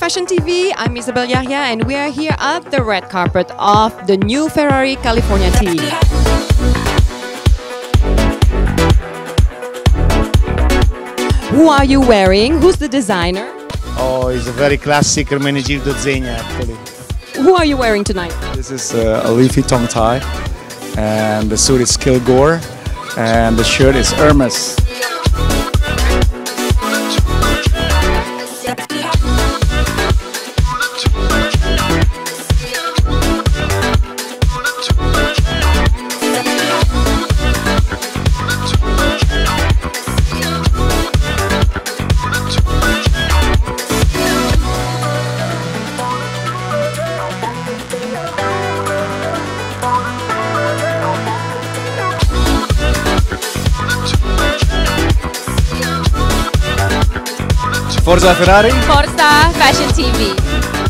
Fashion TV, I'm Isabel Jahja, and we are here at the red carpet of the new Ferrari California T. Who are you wearing? Who's the designer? Oh, it's a very classic Ermenegildo Zegna, actually. Who are you wearing tonight? This is a leafy tongue tie, and the suit is Kilgore, and the shirt is Hermes. Forza Ferrari. Forza Fashion TV.